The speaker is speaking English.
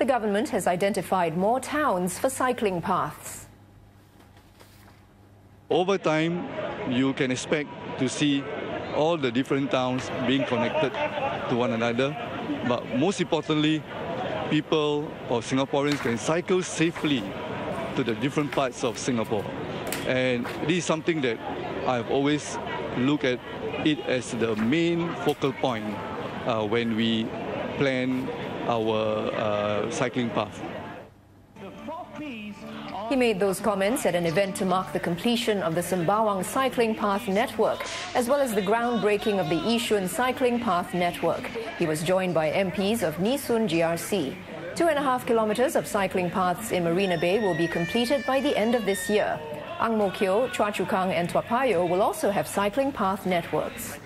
The government has identified more towns for cycling paths. Over time, you can expect to see all the different towns being connected to one another. But most importantly, people or Singaporeans can cycle safely to the different parts of Singapore. And this is something that I've always looked at it as the main focal point when we plan our cycling path. He made those comments at an event to mark the completion of the Sembawang Cycling Path Network, as well as the groundbreaking of the Yishun Cycling Path Network. He was joined by MPs of Nee Soon GRC. 2.5 kilometres of cycling paths in Marina Bay will be completed by the end of this year. Ang Mo Kio, Choa Chu Kang and Toa Payoh will also have cycling path networks.